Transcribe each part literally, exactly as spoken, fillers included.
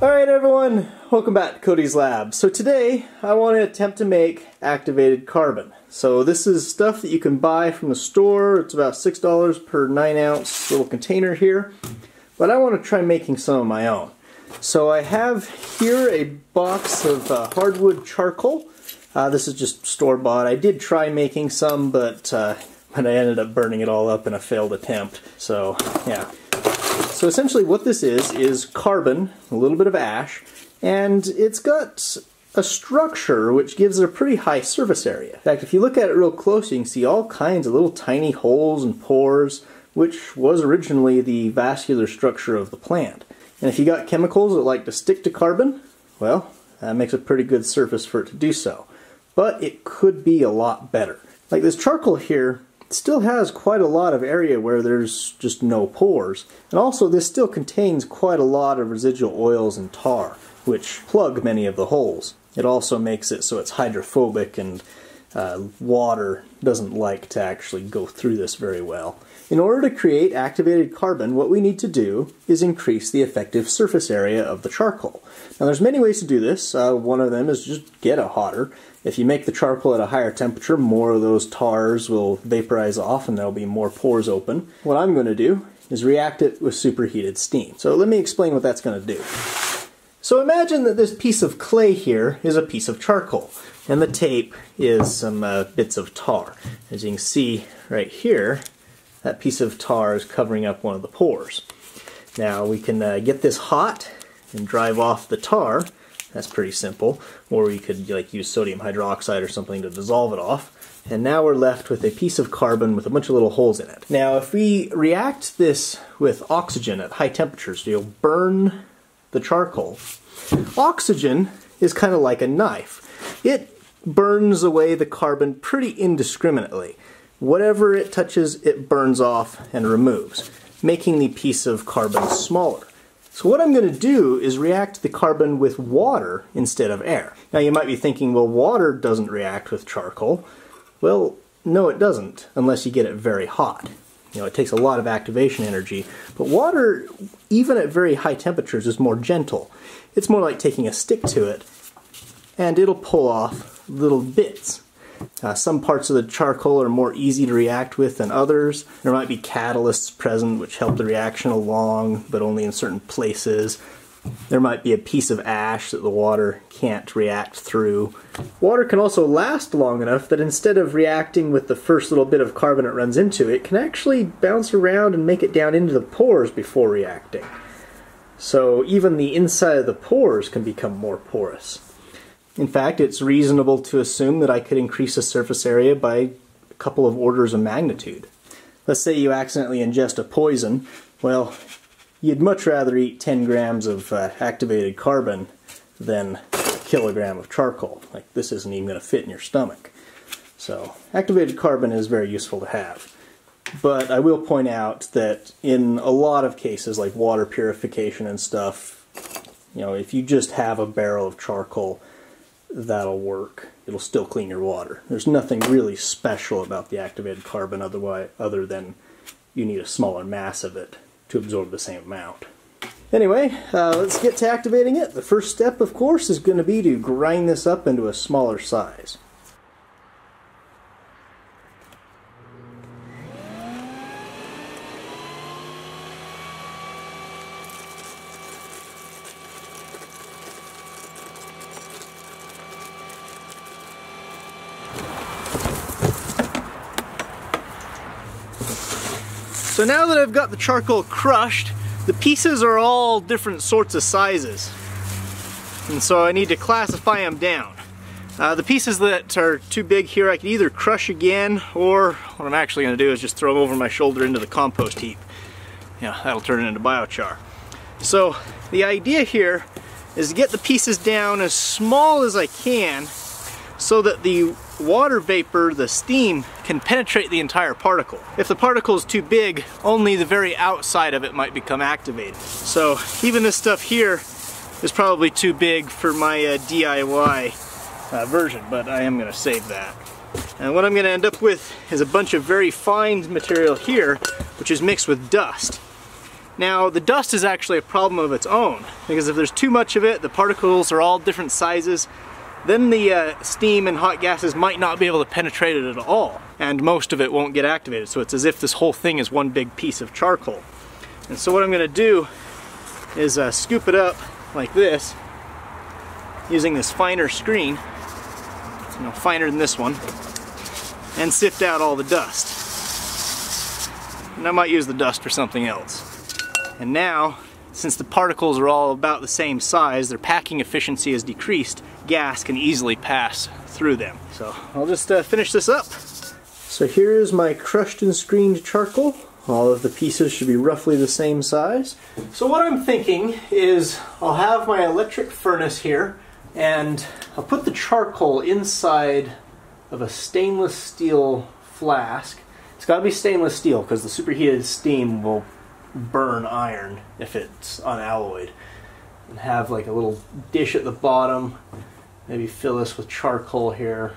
Alright everyone, welcome back to Cody's Lab. So today I want to attempt to make activated carbon. So this is stuff that you can buy from the store. It's about six dollars per nine ounce little container here. But I want to try making some of my own. So I have here a box of uh, hardwood charcoal. Uh, this is just store-bought. I did try making some, but, uh, but I ended up burning it all up in a failed attempt. So yeah. So essentially what this is, is carbon, a little bit of ash, and it's got a structure which gives it a pretty high surface area. In fact, if you look at it real close, you can see all kinds of little tiny holes and pores, which was originally the vascular structure of the plant. And if you got chemicals that like to stick to carbon, well, that makes a pretty good surface for it to do so. But it could be a lot better. Like this charcoal here, it still has quite a lot of area where there's just no pores, and also this still contains quite a lot of residual oils and tar, which plug many of the holes. It also makes it so it's hydrophobic, and uh, water doesn't like to actually go through this very well. In order to create activated carbon, what we need to do is increase the effective surface area of the charcoal. Now there's many ways to do this. Uh, one of them is just get a hotter. If you make the charcoal at a higher temperature, more of those tars will vaporize off and there'll be more pores open. What I'm going to do is react it with superheated steam. So let me explain what that's going to do. So imagine that this piece of clay here is a piece of charcoal, and the tape is some uh, bits of tar. As you can see right here, that piece of tar is covering up one of the pores. Now we can uh, get this hot and drive off the tar. That's pretty simple. Or you could like use sodium hydroxide or something to dissolve it off. And now we're left with a piece of carbon with a bunch of little holes in it. Now if we react this with oxygen at high temperatures, you'll burn the charcoal. Oxygen is kind of like a knife. It burns away the carbon pretty indiscriminately. Whatever it touches, it burns off and removes, making the piece of carbon smaller. So what I'm going to do is react the carbon with water instead of air. Now you might be thinking, well, water doesn't react with charcoal. Well, no it doesn't, unless you get it very hot. You know, it takes a lot of activation energy, but water, even at very high temperatures, is more gentle. It's more like taking a stick to it, and it'll pull off little bits. Uh, some parts of the charcoal are more easy to react with than others. There might be catalysts present which help the reaction along, but only in certain places. There might be a piece of ash that the water can't react through. Water can also last long enough that instead of reacting with the first little bit of carbon it runs into, it can actually bounce around and make it down into the pores before reacting. So even the inside of the pores can become more porous. In fact, it's reasonable to assume that I could increase the surface area by a couple of orders of magnitude. Let's say you accidentally ingest a poison. Well, you'd much rather eat ten grams of uh, activated carbon than a kilogram of charcoal. Like, this isn't even going to fit in your stomach. So, activated carbon is very useful to have. But I will point out that in a lot of cases, like water purification and stuff, you know, if you just have a barrel of charcoal, that'll work. It'll still clean your water. There's nothing really special about the activated carbon otherwise, other than you need a smaller mass of it to absorb the same amount. Anyway, uh, let's get to activating it. The first step, of course, is going to be to grind this up into a smaller size. So now that I've got the charcoal crushed, the pieces are all different sorts of sizes, and so I need to classify them down. Uh, the pieces that are too big here I can either crush again, or what I'm actually going to do is just throw them over my shoulder into the compost heap. Yeah, that'll turn it into biochar. So the idea here is to get the pieces down as small as I can so that the water vapor, the steam, can penetrate the entire particle. If the particle is too big, only the very outside of it might become activated. So even this stuff here is probably too big for my uh, D I Y uh, version, but I am going to save that. And what I'm going to end up with is a bunch of very fine material here, which is mixed with dust. Now, the dust is actually a problem of its own, because if there's too much of it, the particles are all different sizes, then the uh, steam and hot gases might not be able to penetrate it at all, and most of it won't get activated, so it's as if this whole thing is one big piece of charcoal. And so what I'm going to do is uh, scoop it up like this, using this finer screen, you know, finer than this one, and sift out all the dust. And I might use the dust for something else. And now, since the particles are all about the same size, their packing efficiency is decreased, gas can easily pass through them. So I'll just uh, finish this up. So here is my crushed and screened charcoal. All of the pieces should be roughly the same size. So what I'm thinking is I'll have my electric furnace here, and I'll put the charcoal inside of a stainless steel flask. It's got to be stainless steel because the superheated steam will burn iron if it's unalloyed. And have like a little dish at the bottom, maybe fill this with charcoal here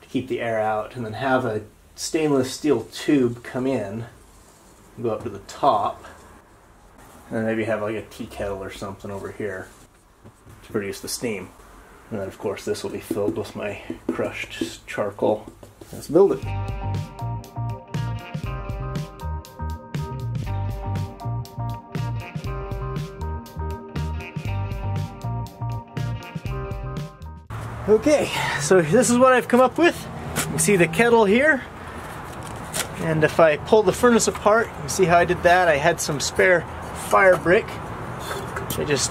to keep the air out, and then have a stainless steel tube come in, go up to the top, and then maybe have like a tea kettle or something over here to produce the steam. And then of course this will be filled with my crushed charcoal. Let's build it. Okay, so this is what I've come up with. You can see the kettle here, and if I pull the furnace apart, you can see how I did that. I had some spare fire brick, which I just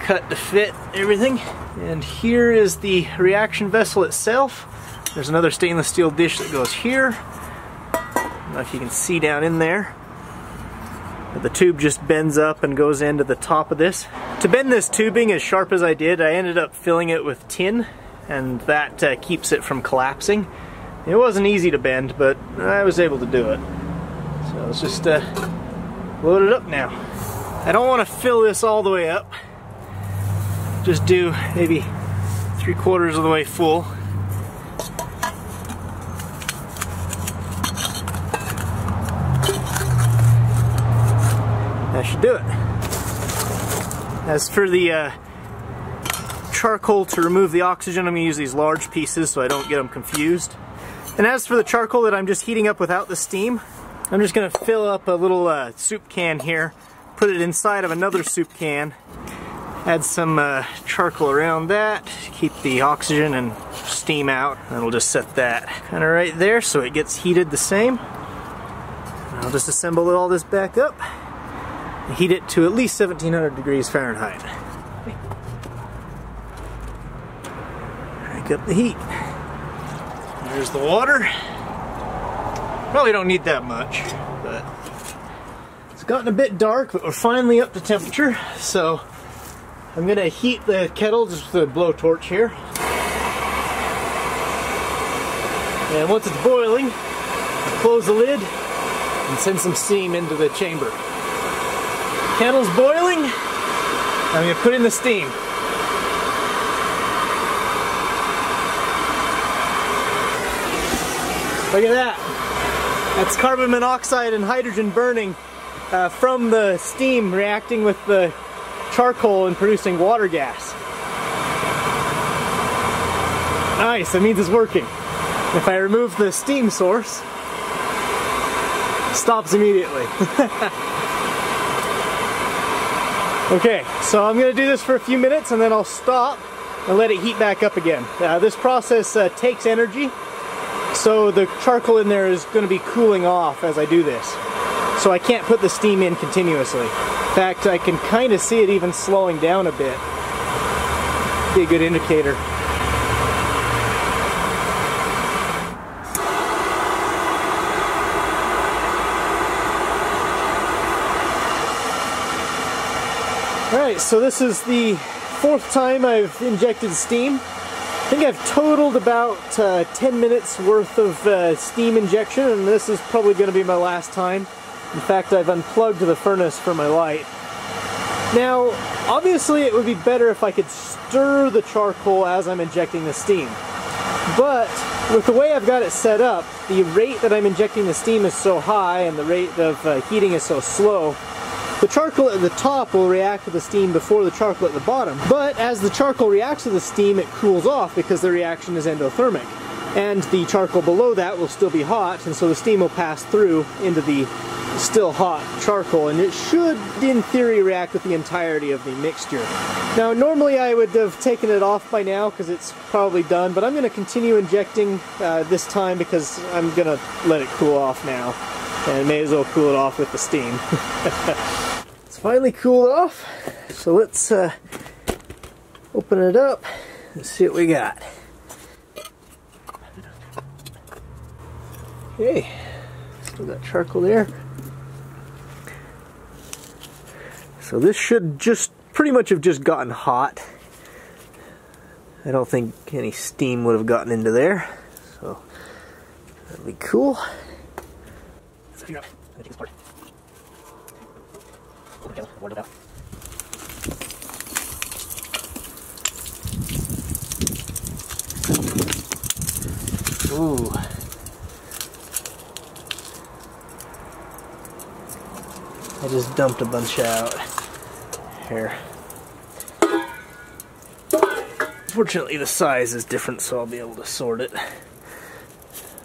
cut to fit everything. And here is the reaction vessel itself. There's another stainless steel dish that goes here. I don't know if you can see down in there. The tube just bends up and goes into the top of this. To bend this tubing as sharp as I did, I ended up filling it with tin, and that uh, keeps it from collapsing. It wasn't easy to bend, but I was able to do it. So let's just uh, load it up now. I don't want to fill this all the way up. Just do maybe three quarters of the way full. I should do it. As for the uh, charcoal to remove the oxygen, I'm going to use these large pieces so I don't get them confused. And as for the charcoal that I'm just heating up without the steam, I'm just going to fill up a little uh, soup can here, put it inside of another soup can, add some uh, charcoal around that, keep the oxygen and steam out, and it'll just set that kind of right there so it gets heated the same. And I'll just assemble all this back up. Heat it to at least seventeen hundred degrees Fahrenheit. Crank up the heat. There's the water. Probably don't need that much, but it's gotten a bit dark, but we're finally up to temperature. So I'm gonna heat the kettle just with a blowtorch here. And once it's boiling, I'll close the lid and send some steam into the chamber. Kettle's boiling. I'm going to put in the steam. Look at that. That's carbon monoxide and hydrogen burning uh, from the steam reacting with the charcoal and producing water gas. Nice, that means it's working. If I remove the steam source, it stops immediately. Okay, so I'm going to do this for a few minutes and then I'll stop and let it heat back up again. Uh, this process uh, takes energy, so the charcoal in there is going to be cooling off as I do this. So I can't put the steam in continuously. In fact, I can kind of see it even slowing down a bit. Be a good indicator. Alright, so this is the fourth time I've injected steam. I think I've totaled about uh, ten minutes worth of uh, steam injection, and this is probably going to be my last time. In fact, I've unplugged the furnace for my light. Now, obviously it would be better if I could stir the charcoal as I'm injecting the steam. But with the way I've got it set up, the rate that I'm injecting the steam is so high and the rate of uh, heating is so slow The charcoal at the top will react with the steam before the charcoal at the bottom, but as the charcoal reacts with the steam, it cools off because the reaction is endothermic. And the charcoal below that will still be hot, and so the steam will pass through into the still hot charcoal, and it should, in theory, react with the entirety of the mixture. Now, normally I would have taken it off by now because it's probably done, but I'm going to continue injecting uh, this time because I'm going to let it cool off now, and may as well cool it off with the steam. It's finally cooled off, so let's uh, open it up and see what we got. Okay, still got charcoal there. So this should just pretty much have just gotten hot. I don't think any steam would have gotten into there, so that'd be cool. Let's figure out how to take this apart. Put it together, ward it out. Ooh. I just dumped a bunch out here. Fortunately, the size is different, so I'll be able to sort it.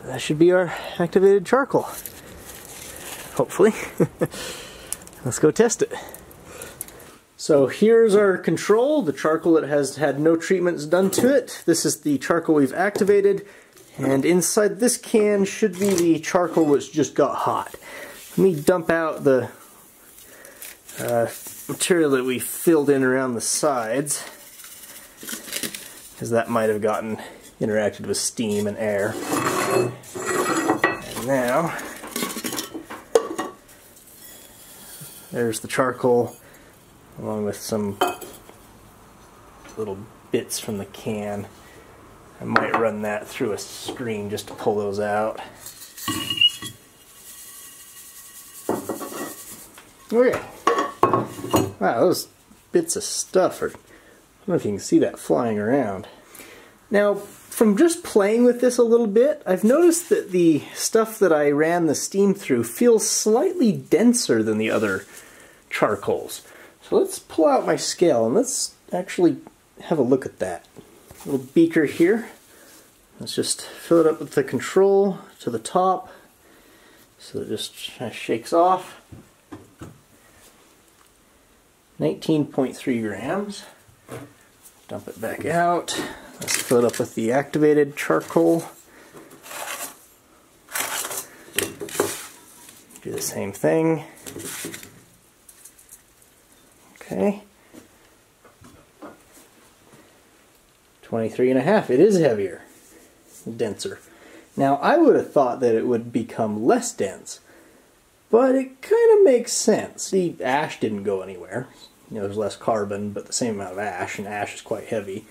That should be our activated charcoal. Hopefully. Let's go test it. So here's our control, the charcoal that has had no treatments done to it. This is the charcoal we've activated, and inside this can should be the charcoal which just got hot. Let me dump out the Uh, material that we filled in around the sides, because that might have gotten interacted with steam and air. And now there's the charcoal along with some little bits from the can. I might run that through a screen just to pull those out. Okay. Wow, those bits of stuff are, I don't know if you can see that flying around. Now, from just playing with this a little bit, I've noticed that the stuff that I ran the steam through feels slightly denser than the other charcoals. So let's pull out my scale and let's actually have a look at that. Little beaker here. Let's just fill it up with the control to the top so it just kind of shakes off. nineteen point three grams. Dump it back out. Let's fill it up with the activated charcoal. Do the same thing. Okay. twenty-three and a half. It is heavier, denser. Now, I would have thought that it would become less dense, but it kind of makes sense. The ash didn't go anywhere. You know, there's less carbon, but the same amount of ash, and ash is quite heavy.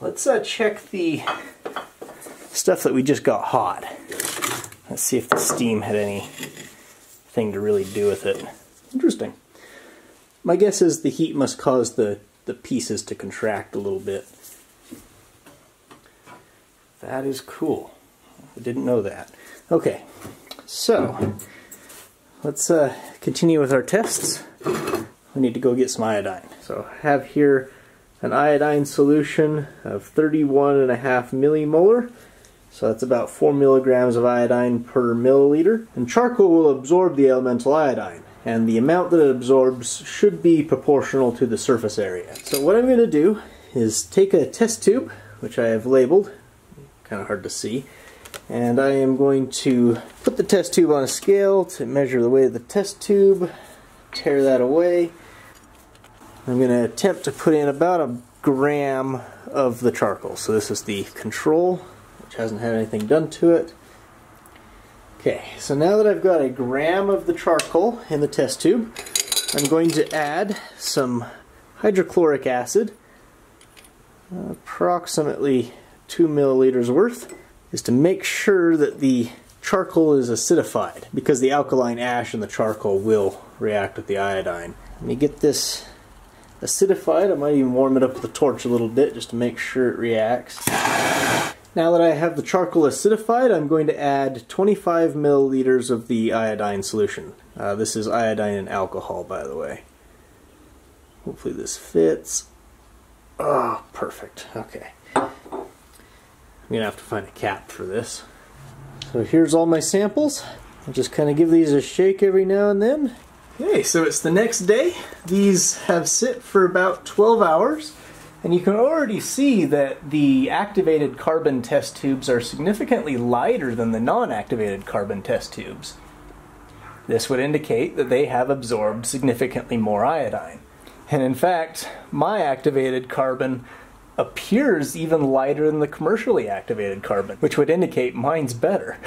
Let's uh, check the stuff that we just got hot. Let's see if the steam had anything to really do with it. Interesting. My guess is the heat must cause the, the pieces to contract a little bit. That is cool. I didn't know that. Okay, so let's uh, continue with our tests. We need to go get some iodine. So I have here an iodine solution of thirty-one and a half millimolar. So that's about four milligrams of iodine per milliliter. And charcoal will absorb the elemental iodine, and the amount that it absorbs should be proportional to the surface area. So what I'm going to do is take a test tube, which I have labeled, kind of hard to see, and I am going to put the test tube on a scale to measure the weight of the test tube, tear that away. I'm going to attempt to put in about a gram of the charcoal. So this is the control, which hasn't had anything done to it. Okay, so now that I've got a gram of the charcoal in the test tube, I'm going to add some hydrochloric acid, approximately two milliliters worth, is to make sure that the charcoal is acidified, because the alkaline ash and the charcoal will react with the iodine. Let me get this acidified. I might even warm it up with a torch a little bit just to make sure it reacts. Now that I have the charcoal acidified, I'm going to add twenty-five milliliters of the iodine solution. Uh, this is iodine and alcohol, by the way. Hopefully this fits. Ah, oh, perfect. Okay. I'm going to have to find a cap for this. So here's all my samples. I'll just kind of give these a shake every now and then. Okay, so it's the next day. These have sit for about twelve hours. And you can already see that the activated carbon test tubes are significantly lighter than the non-activated carbon test tubes. This would indicate that they have absorbed significantly more iodine. And in fact, my activated carbon appears even lighter than the commercially activated carbon, which would indicate mine's better.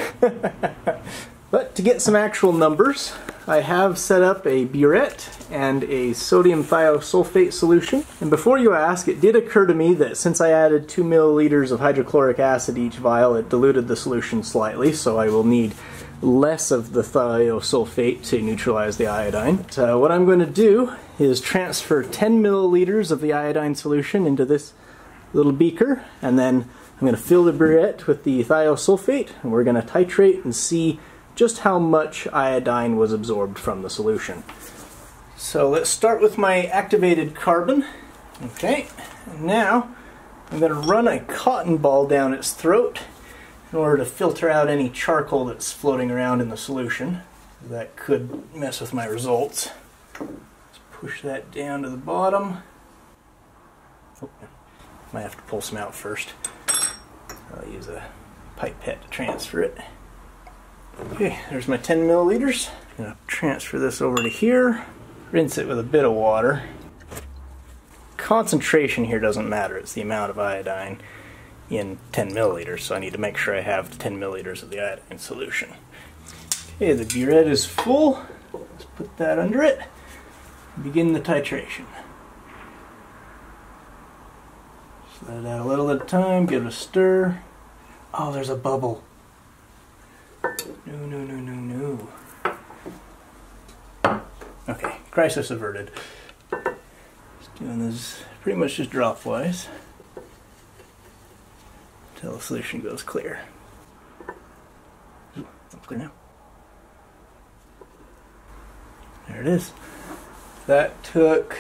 But to get some actual numbers, I have set up a burette and a sodium thiosulfate solution. And before you ask, it did occur to me that since I added two milliliters of hydrochloric acid each vial, it diluted the solution slightly, so I will need less of the thiosulfate to neutralize the iodine. So what I'm going to do is transfer ten milliliters of the iodine solution into this little beaker, and then I'm going to fill the burette with the thiosulfate, and we're going to titrate and see just how much iodine was absorbed from the solution. So let's start with my activated carbon. Okay, and now I'm going to run a cotton ball down its throat in order to filter out any charcoal that's floating around in the solution. That could mess with my results. Let's push that down to the bottom. Oh, might have to pull some out first. I'll use a pipette to transfer it. Okay, there's my ten milliliters. I'm going to transfer this over to here, rinse it with a bit of water. Concentration here doesn't matter, it's the amount of iodine in ten milliliters, so I need to make sure I have ten milliliters of the iodine solution. Okay, the burette is full. Let's put that under it and begin the titration. Just let it out a little at a time, give it a stir. Oh, there's a bubble. No, no, no, no, no. Okay, crisis averted. Just doing this pretty much just dropwise until the solution goes clear. Ooh, I'm clear now. There it is. That took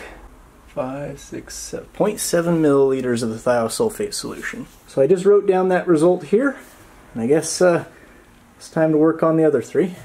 five, six, seven, zero point seven milliliters of the thiosulfate solution. So I just wrote down that result here, and I guess uh, it's time to work on the other three.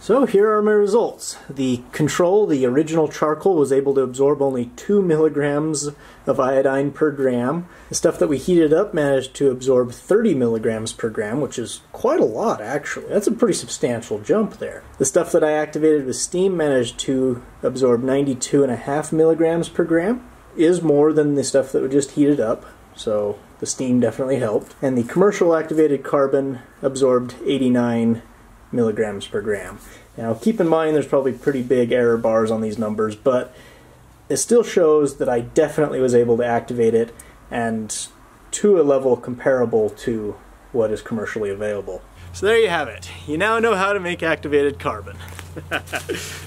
So here are my results. The control, the original charcoal, was able to absorb only two milligrams of iodine per gram. The stuff that we heated up managed to absorb thirty milligrams per gram, which is quite a lot, actually. That's a pretty substantial jump there. The stuff that I activated with steam managed to absorb ninety-two point five milligrams per gram, is more than the stuff that we just heated up, so the steam definitely helped. And the commercial activated carbon absorbed eighty-nine milligrams per gram. Now keep in mind there's probably pretty big error bars on these numbers, but it still shows that I definitely was able to activate it, and to a level comparable to what is commercially available. So there you have it. You now know how to make activated carbon.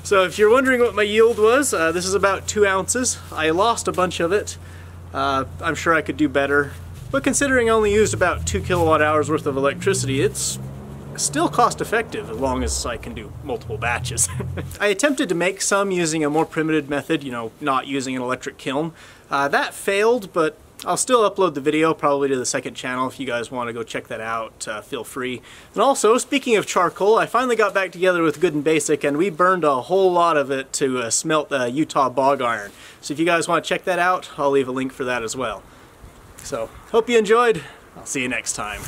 So if you're wondering what my yield was, uh, this is about two ounces. I lost a bunch of it. Uh, I'm sure I could do better, but considering I only used about two kilowatt hours worth of electricity, it's still cost effective as long as I can do multiple batches. I attempted to make some using a more primitive method, you know, not using an electric kiln. Uh, that failed, but I'll still upload the video probably to the second channel if you guys want to go check that out. Uh, feel free. And also, speaking of charcoal, I finally got back together with Good and Basic, and we burned a whole lot of it to uh, smelt uh, Utah bog iron. So if you guys want to check that out, I'll leave a link for that as well. So, hope you enjoyed. I'll see you next time.